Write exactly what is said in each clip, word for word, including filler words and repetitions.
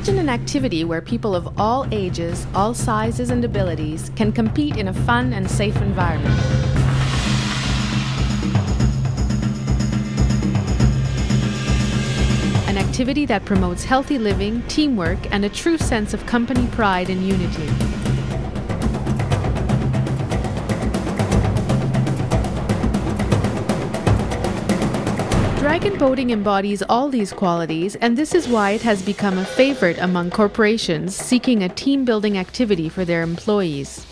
Imagine an activity where people of all ages, all sizes and abilities can compete in a fun and safe environment. An activity that promotes healthy living, teamwork, and a true sense of company pride and unity. Dragon boating embodies all these qualities, and this is why it has become a favorite among corporations seeking a team-building activity for their employees.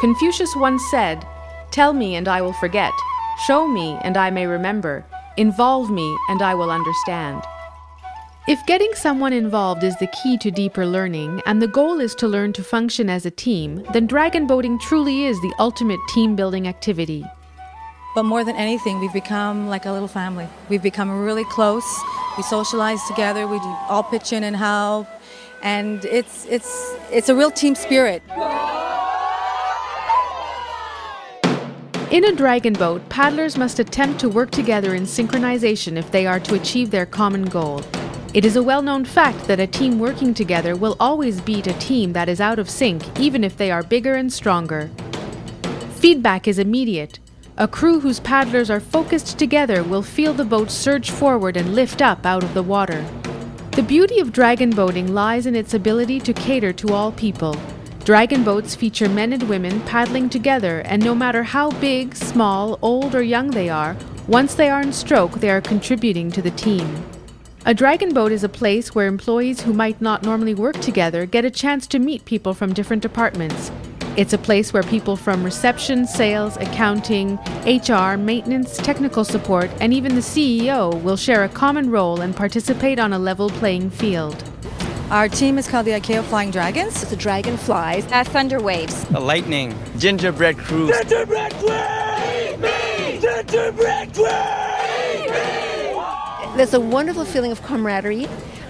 Confucius once said, "Tell me and I will forget. Show me and I may remember. Involve me and I will understand." If getting someone involved is the key to deeper learning and the goal is to learn to function as a team, then dragon boating truly is the ultimate team-building activity. But more than anything, we've become like a little family. We've become really close. We socialize together. We all pitch in and help. And it's, it's, it's a real team spirit. In a dragon boat, paddlers must attempt to work together in synchronization if they are to achieve their common goal. It is a well-known fact that a team working together will always beat a team that is out of sync, even if they are bigger and stronger. Feedback is immediate. A crew whose paddlers are focused together will feel the boat surge forward and lift up out of the water. The beauty of dragon boating lies in its ability to cater to all people. Dragon boats feature men and women paddling together, and no matter how big, small, old or young they are, once they are in stroke, they are contributing to the team. A dragon boat is a place where employees who might not normally work together get a chance to meet people from different departments. It's a place where people from reception, sales, accounting, H R, maintenance, technical support, and even the C E O will share a common role and participate on a level playing field. Our team is called the I C A O Flying Dragons. The dragon flies. Uh, thunder waves. The lightning. Gingerbread crew. Gingerbread crew! Gingerbread crew! There's a wonderful feeling of camaraderie.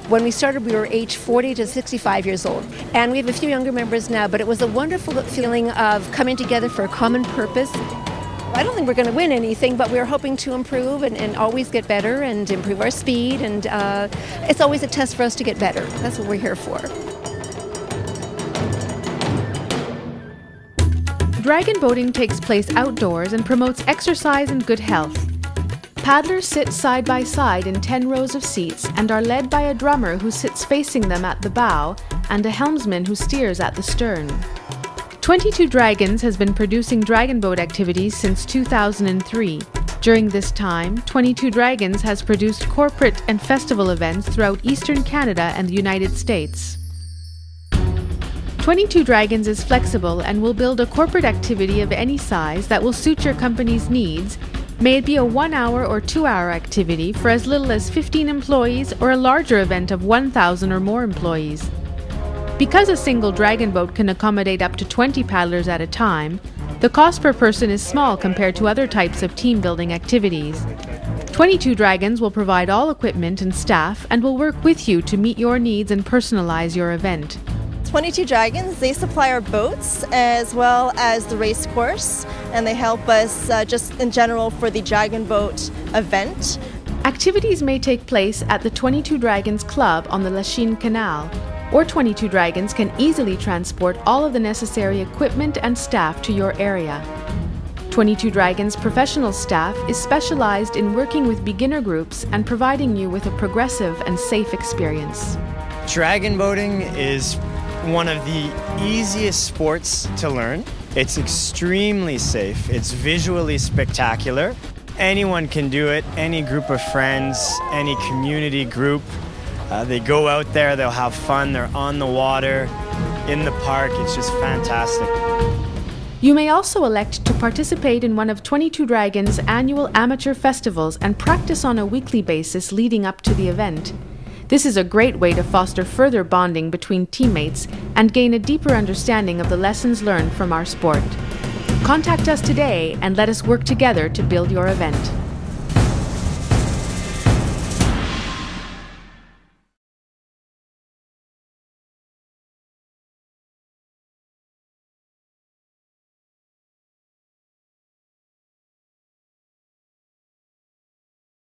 When we started, we were aged forty to sixty-five years old. And we have a few younger members now, but it was a wonderful feeling of coming together for a common purpose. I don't think we're going to win anything, but we're hoping to improve and, and always get better and improve our speed. And uh, it's always a test for us to get better. That's what we're here for. Dragon boating takes place outdoors and promotes exercise and good health. Paddlers sit side by side in ten rows of seats and are led by a drummer who sits facing them at the bow and a helmsman who steers at the stern. twenty-two Dragons has been producing dragon boat activities since two thousand three. During this time, twenty-two Dragons has produced corporate and festival events throughout Eastern Canada and the United States. twenty-two Dragons is flexible and will build a corporate activity of any size that will suit your company's needs. May it be a one-hour or two-hour activity for as little as fifteen employees or a larger event of one thousand or more employees. Because a single dragon boat can accommodate up to twenty paddlers at a time, the cost per person is small compared to other types of team-building activities. twenty-two Dragons will provide all equipment and staff and will work with you to meet your needs and personalize your event. twenty-two Dragons, they supply our boats as well as the race course, and they help us uh, just in general for the dragon boat event. Activities may take place at the twenty-two Dragons Club on the Lachine Canal, or twenty-two Dragons can easily transport all of the necessary equipment and staff to your area. twenty-two Dragons' professional staff is specialized in working with beginner groups and providing you with a progressive and safe experience. Dragon boating is one of the easiest sports to learn. It's extremely safe. It's visually spectacular. Anyone can do it, any group of friends, any community group. Uh, they go out there, they'll have fun, they're on the water, in the park, it's just fantastic. You may also elect to participate in one of twenty-two Dragons' annual amateur festivals and practice on a weekly basis leading up to the event. This is a great way to foster further bonding between teammates and gain a deeper understanding of the lessons learned from our sport. Contact us today and let us work together to build your event.